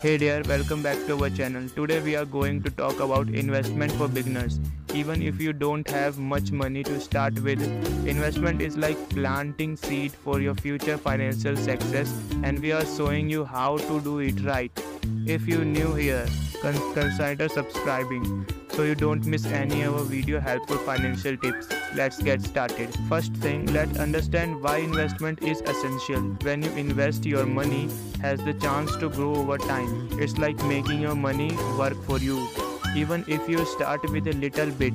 Hey there, welcome back to our channel. Today we are going to talk about investment for beginners. Even if you don't have much money to start with, investment is like planting seed for your future financial success, and we are showing you how to do it right. If you're new here, consider subscribing so you don't miss any of our video helpful financial tips. Let's get started. First thing, let's understand why investment is essential. When you invest, your money has the chance to grow over time. It's like making your money work for you. Even if you start with a little bit,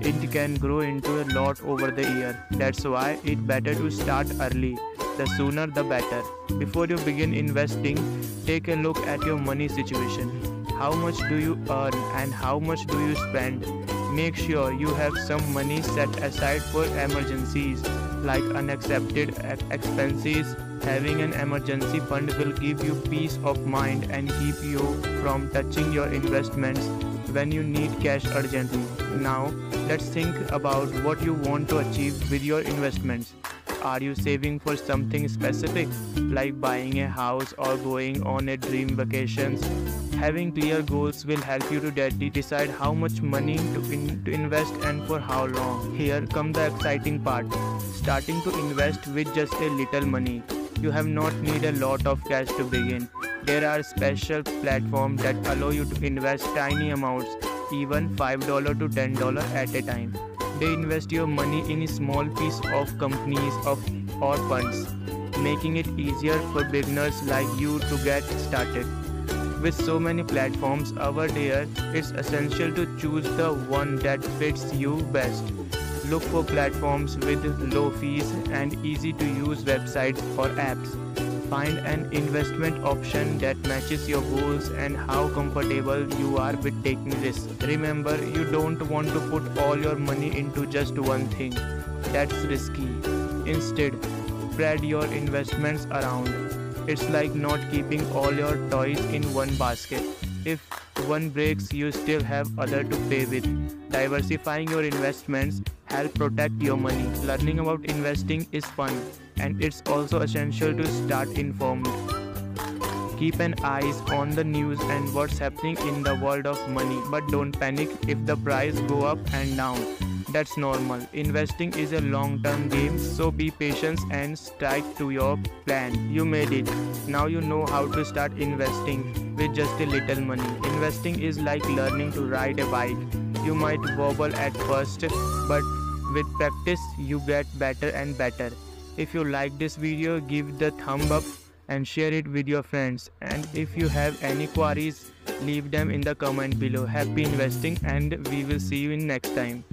it can grow into a lot over the year. That's why it's better to start early. The sooner the better. Before you begin investing, take a look at your money situation. How much do you earn and how much do you spend? Make sure you have some money set aside for emergencies like unaccepted expenses. Having an emergency fund will give you peace of mind and keep you from touching your investments when you need cash urgently. Now, let's think about what you want to achieve with your investments. Are you saving for something specific, like buying a house or going on a dream vacations? Having clear goals will help you to decide how much money to invest and for how long. Here comes the exciting part, starting to invest with just a little money. You have not need a lot of cash to begin. There are special platforms that allow you to invest tiny amounts, even $5 to $10 at a time. They invest your money in a small piece of companies or funds, making it easier for beginners like you to get started. With so many platforms out there, it's essential to choose the one that fits you best. Look for platforms with low fees and easy-to-use websites or apps. Find an investment option that matches your goals and how comfortable you are with taking risks. Remember, you don't want to put all your money into just one thing. That's risky. Instead, spread your investments around. It's like not keeping all your toys in one basket. If one breaks, you still have other to play with. Diversifying your investments help protect your money. Learning about investing is fun, and it's also essential to start informed. Keep an eye on the news and what's happening in the world of money, but don't panic if the price go up and down. That's normal. Investing is a long-term game, so be patient and stick to your plan. You made it. Now you know how to start investing with just a little money. Investing is like learning to ride a bike. You might wobble at first, but with practice you get better and better. If you like this video, give the thumb up and share it with your friends. And if you have any queries, leave them in the comment below. Happy investing, and we will see you in next time.